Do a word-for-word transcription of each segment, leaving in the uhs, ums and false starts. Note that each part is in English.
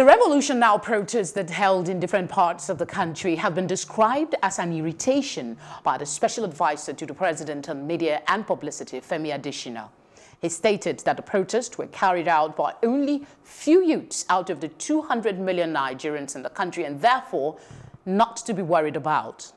The Revolution Now protests that held in different parts of the country have been described as an irritation by the special advisor to the president on media and publicity, Femi Adesina. He stated that the protests were carried out by only few youths out of the two hundred million Nigerians in the country and therefore not to be worried about.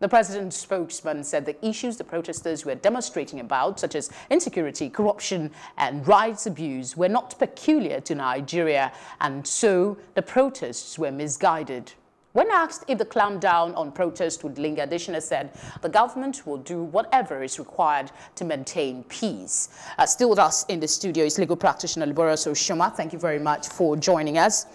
The president's spokesman said the issues the protesters were demonstrating about, such as insecurity, corruption and rights abuse, were not peculiar to Nigeria, and so the protests were misguided. When asked if the clampdown on protests would linger, Adesina said the government will do whatever is required to maintain peace. Uh, still with us in the studio is legal practitioner Liborous Oshoma. Thank you very much for joining us.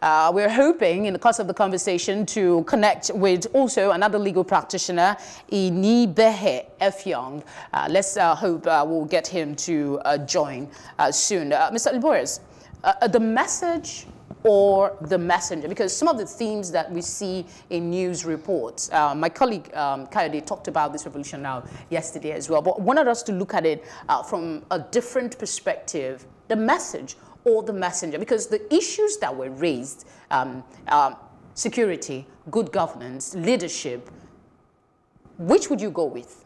Uh, we're hoping in the course of the conversation to connect with also another legal practitioner, Inibehe Effiong. Uh, let's uh, hope uh, we'll get him to uh, join uh, soon. Uh, Mister Liborous, uh, the message or the messenger, because some of the themes that we see in news reports, uh, my colleague um, Kayode talked about this Revolution Now yesterday as well, but wanted us to look at it uh, from a different perspective, the message or the messenger, because the issues that were raised, um, um, security, good governance, leadership, which would you go with?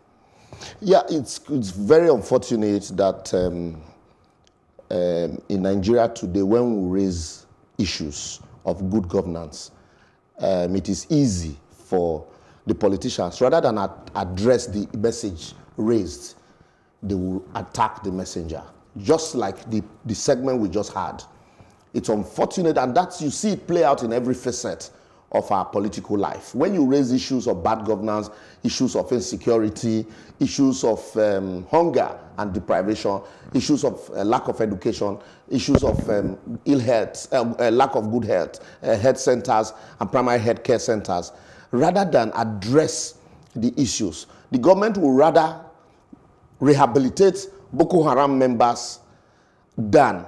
Yeah, it's, it's very unfortunate that um, um, in Nigeria today, when we raise issues of good governance, um, it is easy for the politicians, rather than ad address the message raised, they will attack the messenger, just like the, the segment we just had. It's unfortunate, and that's, you see it play out in every facet of our political life. When you raise issues of bad governance, issues of insecurity, issues of um, hunger and deprivation, issues of uh, lack of education, issues of um, ill health, um, uh, lack of good health, uh, health centers and primary health care centers, rather than address the issues, the government will rather rehabilitate Boko Haram members than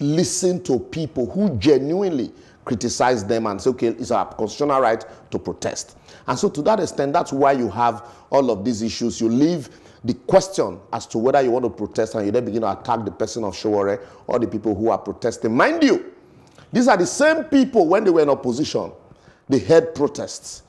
listen to people who genuinely criticize them and say, okay, it's our constitutional right to protest. And so to that extent, that's why you have all of these issues. You leave the question as to whether you want to protest, and you then begin to attack the person of Sowore or the people who are protesting. Mind you, these are the same people, when they were in opposition, they had protests.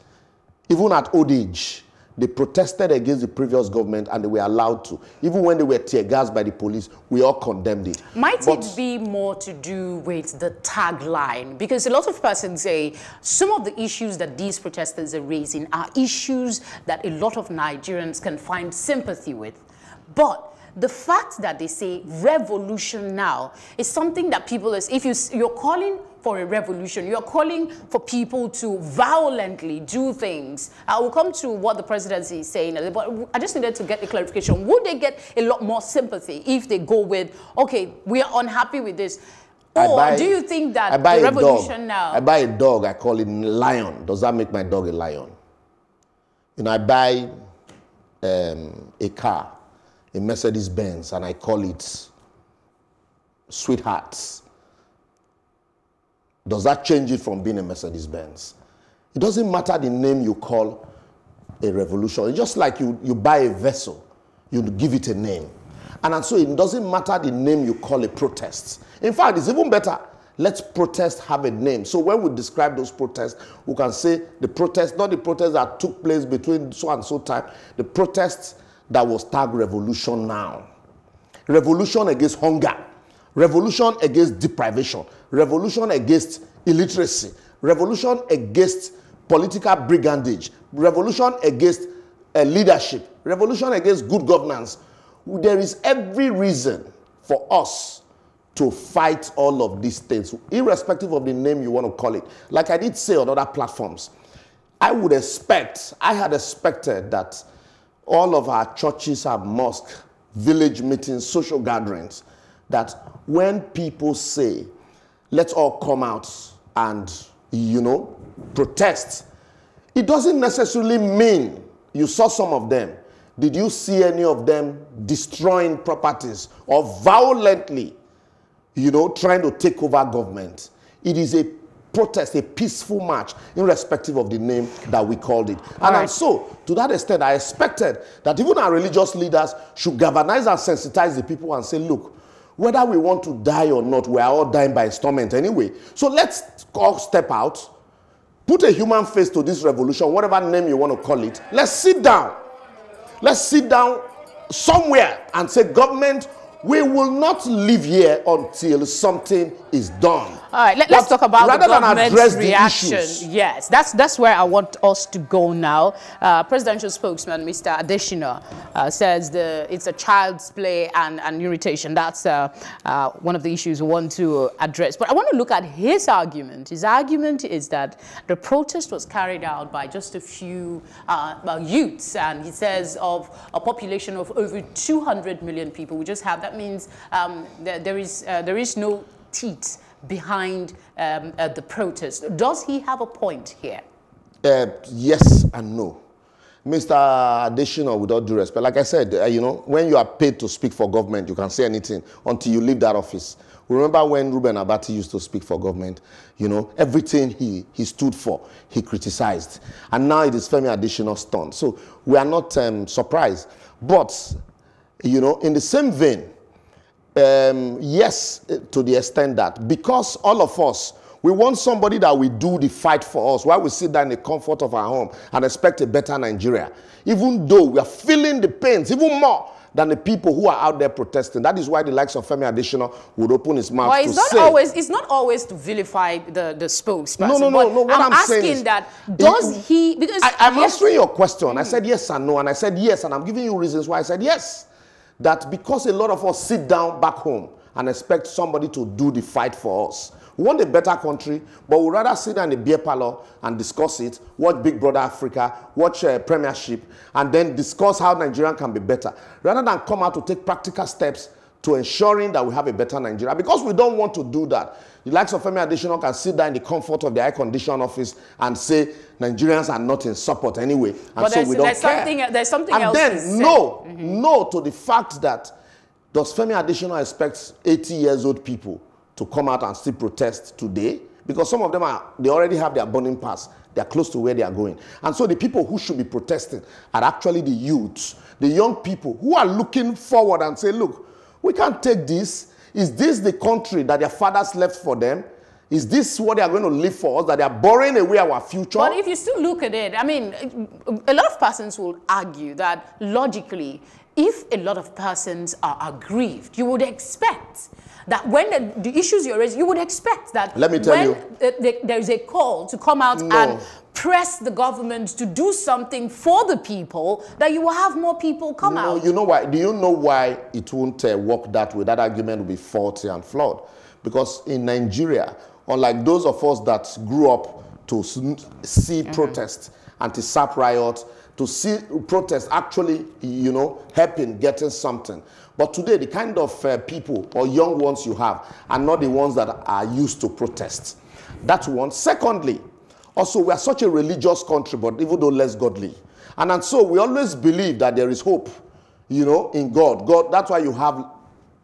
Even at old age, they protested against the previous government and they were allowed to. Even when they were tear gassed by the police, we all condemned it. Might but, it be more to do with the tagline? Because a lot of persons say some of the issues that these protesters are raising are issues that a lot of Nigerians can find sympathy with. But the fact that they say revolution now is something that people, is, if you, you're calling for a revolution, you're calling for people to violently do things. I will come to what the presidency is saying, but I just needed to get a clarification. Would they get a lot more sympathy if they go with, okay, we are unhappy with this? Or buy, do you think that I buy the revolution a now? I buy a dog, I call it lion. Does that make my dog a lion? You know, I buy um, a car, a Mercedes Benz, and I call it Sweethearts. Does that change it from being a Mercedes Benz? It doesn't matter the name you call a revolution. It's just like you, you buy a vessel, you give it a name. And, and so it doesn't matter the name you call a protest. In fact, it's even better. Let's protest have a name. So when we describe those protests, we can say the protest, not the protest that took place between so and so time, the protests that was tagged Revolution Now. Revolution against hunger. Revolution against deprivation. Revolution against illiteracy. Revolution against political brigandage. Revolution against uh, leadership. Revolution against good governance. There is every reason for us to fight all of these things, irrespective of the name you want to call it. Like I did say on other platforms, I would expect, I had expected that all of our churches and mosques, village meetings, social gatherings, that when people say, let's all come out and, you know, protest, it doesn't necessarily mean, you saw some of them, did you see any of them destroying properties or violently, you know, trying to take over government? It is a protest, a peaceful march, irrespective of the name that we called it. And right. So, to that extent, I expected that even our religious leaders should galvanize and sensitize the people and say, look, Whether we want to die or not, we are all dying by installment anyway. So let's all step out, put a human face to this revolution, whatever name you want to call it. Let's sit down. Let's sit down somewhere and say, government, we will not live here until something is done. All right, let, let's talk about rather the than address reaction. The issues. Yes, that's that's where I want us to go now. Uh, presidential spokesman Mister Adesina uh, says the it's a child's play and, and irritation. That's uh, uh, one of the issues we want to address. But I want to look at his argument. His argument is that the protest was carried out by just a few uh, youths, and he says of a population of over two hundred million people, we just have that. Means um, th there is uh, there is no teeth behind um, uh, the protest. Does he have a point here? Uh, yes and no, Mister Adesina. With all due respect, like I said, uh, you know, when you are paid to speak for government, you can say anything until you leave that office. Remember when Ruben Abati used to speak for government? You know, everything he he stood for, he criticized, and now it is Femi Adesina's turn. So we are not um, surprised, but you know, in the same vein. Um, yes, to the extent that because all of us, we want somebody that will do the fight for us while we sit down in the comfort of our home and expect a better Nigeria, even though we are feeling the pains even more than the people who are out there protesting. That is why the likes of Femi Adesina would open his mouth well, it's to not say... Always, it's not always to vilify the, the spokesperson. No, no, no. no what I'm, I'm asking saying is, that, does it, he... Because I, I'm yes. answering your question. Mm. I said yes and no, and I said yes, and I'm giving you reasons why I said yes. That because a lot of us sit down back home and expect somebody to do the fight for us. We want a better country, but we'd rather sit down in a beer parlor and discuss it, watch Big Brother Africa, watch uh, Premiership, and then discuss how Nigeria can be better, rather than come out to take practical steps to ensuring that we have a better Nigeria. Because we don't want to do that. The likes of Femi Adesina can sit down in the comfort of the air-conditioned office and say Nigerians are not in support anyway, and but so we don't there's care. Something, there's something and else. And then no, mm-hmm. no to the fact that does Femi Adesina expect eighty years old people to come out and still protest today? Because some of them are they already have their boarding pass. They are close to where they are going. And so the people who should be protesting are actually the youths, the young people who are looking forward and say, look, we can't take this. Is this the country that their fathers left for them? Is this what they are going to live for us, that they are borrowing away our future? But if you still look at it, I mean, a lot of persons will argue that logically, if a lot of persons are aggrieved, you would expect that when the, the issues you raise, you would expect that Let me tell when you. The, the, there is a call to come out no. and press the government to do something for the people, that you will have more people come no, out. You know why? Do you know why it won't uh, work that way? That argument will be faulty and flawed. Because in Nigeria, unlike those of us that grew up to see mm-hmm. protests, anti-S A P riots, to see protests actually, you know, helping, getting something. But today, the kind of uh, people or young ones you have are not the ones that are used to protest. That's one. Secondly, also, we are such a religious country, but even though less godly. And, and so we always believe that there is hope, you know, in God. God, that's why you have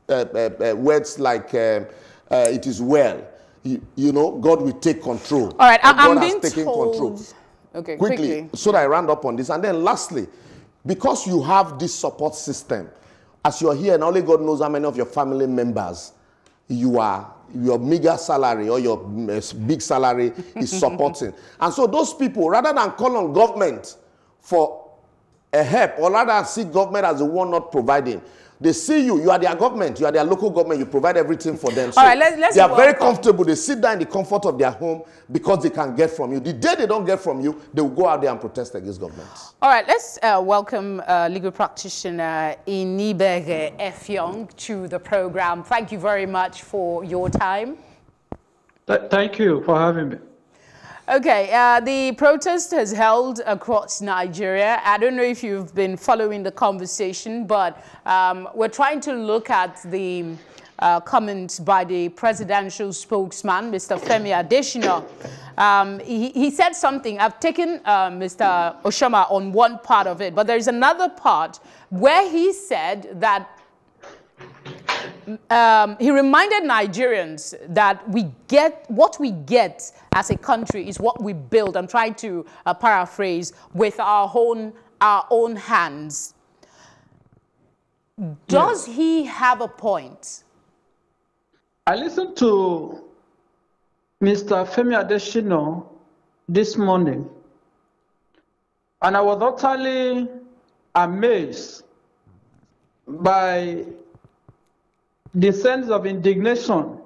uh, uh, uh, words like, uh, uh, it is well. You, you know, God will take control. All right, I, I'm God being has taken told... control. Okay, quickly, quickly, so that I round up on this. And then lastly, because you have this support system, as you're here and only God knows how many of your family members you are, your meager salary or your big salary is supporting. And so those people, rather than call on government for a help, or rather see government as the one not providing, they see you, you are their government, you are their local government, you provide everything for them. So all right, let's, let's they are very comfortable. They sit down in the comfort of their home because they can get from you. The day they don't get from you, they will go out there and protest against government. All right, let's uh, welcome uh, legal practitioner Inibehe Effiong to the program. Thank you very much for your time. Th thank you for having me. Okay, uh, the protest has held across Nigeria. I don't know if you've been following the conversation, but um, we're trying to look at the uh, comments by the presidential spokesman, Mister Femi Adesina. Um, he, he said something. I've taken uh, Mister Oshoma on one part of it, but there's another part where he said that Um, he reminded Nigerians that we get what we get as a country is what we build. I'm trying to uh, paraphrase with our own our own hands. Does yes. he have a point? I listened to Mister Femi Adesina this morning, and I was utterly amazed by the sense of indignation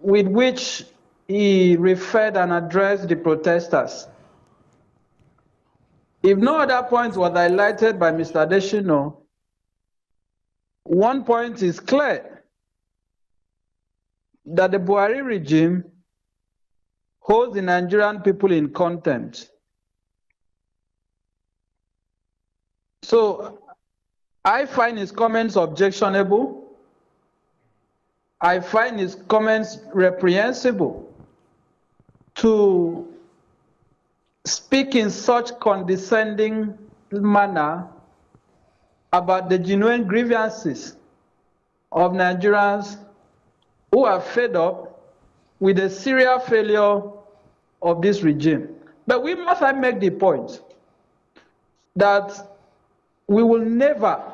with which he referred and addressed the protesters. If no other points were highlighted by Mister Adesina, one point is clear, that the Buhari regime holds the Nigerian people in contempt. So I find his comments objectionable. I find his comments reprehensible. To speak in such condescending manner about the genuine grievances of Nigerians who are fed up with the serious failure of this regime. But we must make the point that we will never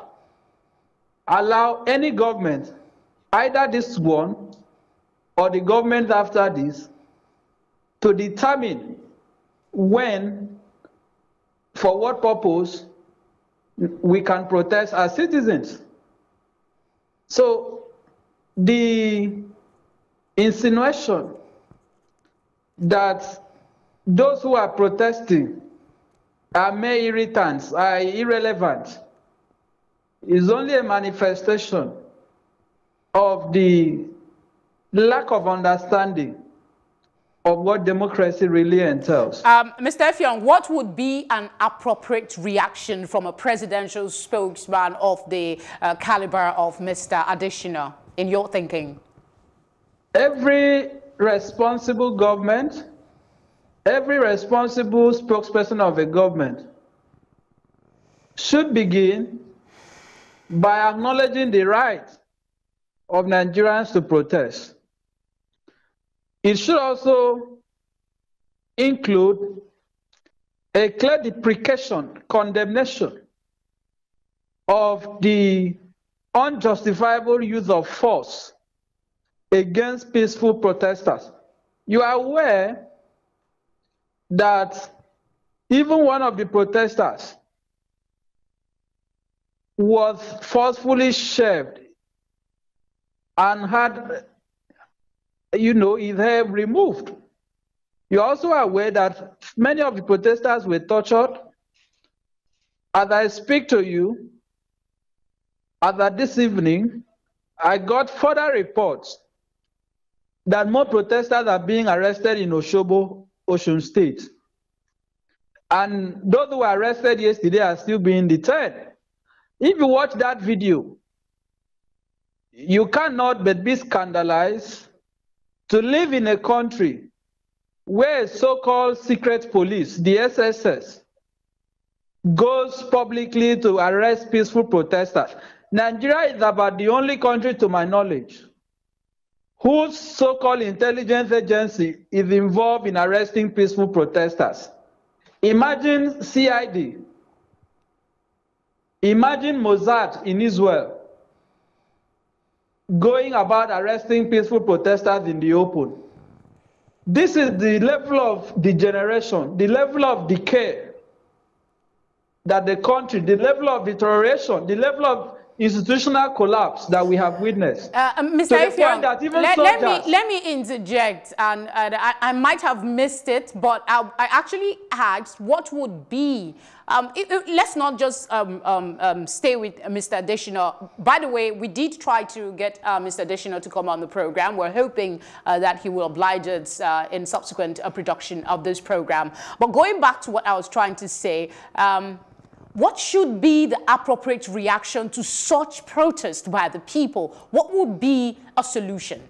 allow any government, either this one or the government after this, to determine when, for what purpose, we can protest as citizens. So the insinuation that those who are protesting are mere irritants, are irrelevant, is only a manifestation of the lack of understanding of what democracy really entails. Um, Mister Effiong, what would be an appropriate reaction from a presidential spokesman of the uh, caliber of Mister Adesina, in your thinking? Every responsible government, every responsible spokesperson of a government should begin by acknowledging the right of Nigerians to protest. It should also include a clear deprecation, condemnation of the unjustifiable use of force against peaceful protesters. You are aware that even one of the protesters was forcefully shaved and had, you know, his hair removed. You're also aware that many of the protesters were tortured. As I speak to you, as at this evening, I got further reports that more protesters are being arrested in Oshobo, Osun State. And those who were arrested yesterday are still being detained. If you watch that video, you cannot but be scandalized to live in a country where a so-called secret police, the S S S, goes publicly to arrest peaceful protesters. Nigeria is about the only country, to my knowledge, whose so-called intelligence agency is involved in arresting peaceful protesters. Imagine C I D. Imagine Mozart in Israel going about arresting peaceful protesters in the open. This is the level of degeneration, the level of decay that the country, the level of deterioration, the level of institutional collapse that we have witnessed. Uh, Mister Effiong, let, let, me, let me interject, and uh, I, I might have missed it, but I, I actually asked what would be, um, it, it, let's not just um, um, um, stay with Mister Adesina. By the way, we did try to get uh, Mister Adesina to come on the program. We're hoping uh, that he will oblige us uh, in subsequent uh, production of this program. But going back to what I was trying to say, um, what should be the appropriate reaction to such protest by the people? What would be a solution?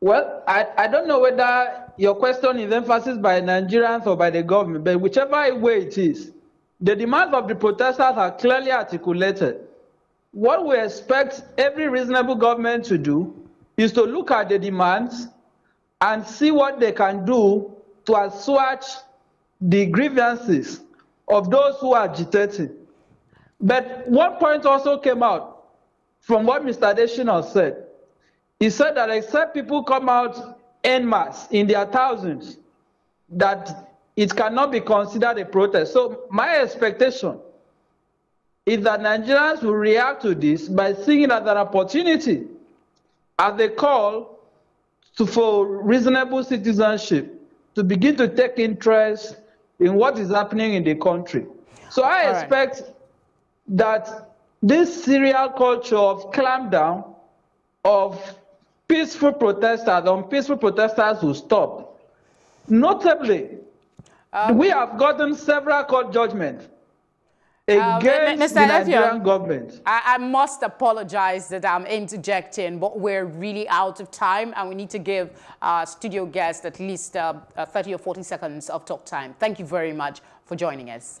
Well, I, I don't know whether your question is emphasized by Nigerians or by the government, but whichever way it is, the demands of the protesters are clearly articulated. What we expect every reasonable government to do is to look at the demands and see what they can do to assuage the grievances of those who are agitating. But one point also came out from what Mister Adesina said. He said that except people come out en masse in their thousands, that it cannot be considered a protest. So my expectation is that Nigerians will react to this by seeing it as an opportunity, as they call to, for reasonable citizenship to begin to take interest in what is happening in the country. So I All expect right. that this serial culture of clampdown, of peaceful protesters, on peaceful protesters will stop. Notably, um, we have gotten several court judgments against um, Mister the Nigerian Effiong, government. I, I must apologize that I'm interjecting, but we're really out of time, and we need to give our studio guests at least uh, uh, thirty or forty seconds of talk time. Thank you very much for joining us.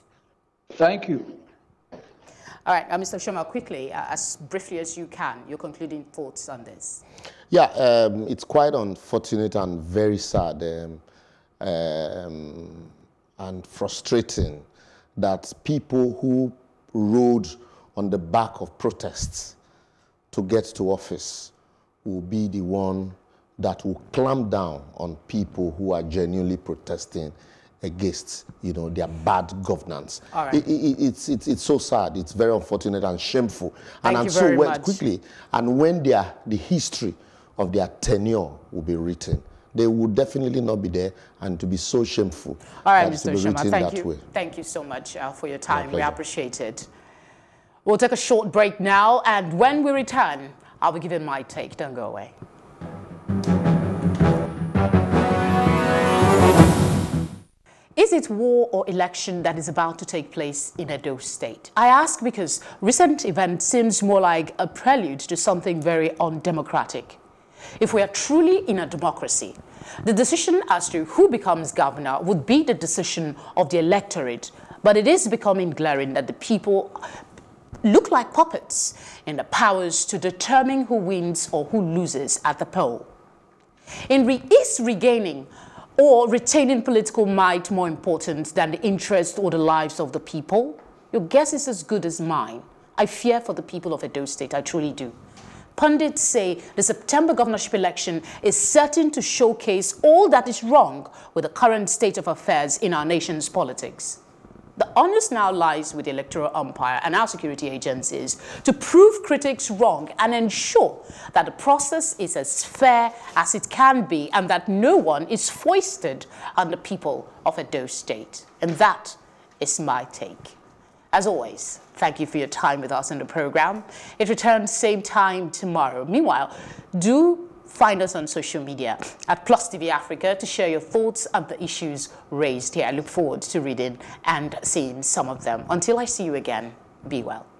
Thank you. All right, uh, Mister Oshoma, quickly, uh, as briefly as you can, your concluding thoughts on this. Yeah, um, it's quite unfortunate and very sad um, um, and frustrating that people who rode on the back of protests to get to office will be the one that will clamp down on people who are genuinely protesting against, you know, their bad governance. All right. it, it, it's, it's, it's so sad. It's very unfortunate and shameful. And, and so went quickly. And when their, the history of their tenure will be written, they would definitely not be there, and to be so shameful. All right, Mister Oshoma, thank you. Way. Thank you so much uh, for your time. We appreciate it. We'll take a short break now, and when we return, I'll be giving my take. Don't go away. Is it war or election that is about to take place in Edo State? I ask because recent event seems more like a prelude to something very undemocratic. If we are truly in a democracy, the decision as to who becomes governor would be the decision of the electorate, but it is becoming glaring that the people look like puppets in the powers to determine who wins or who loses at the poll. In re- is regaining or retaining political might more important than the interests or the lives of the people? Your guess is as good as mine. I fear for the people of Edo State, I truly do. Pundits say the September governorship election is certain to showcase all that is wrong with the current state of affairs in our nation's politics. The onus now lies with the electoral umpire and our security agencies to prove critics wrong and ensure that the process is as fair as it can be and that no one is foisted on the people of Edo State. And that is my take. As always, thank you for your time with us on the program. It returns same time tomorrow. Meanwhile, do find us on social media at Plus T V Africa to share your thoughts on the issues raised here. I look forward to reading and seeing some of them. Until I see you again, be well.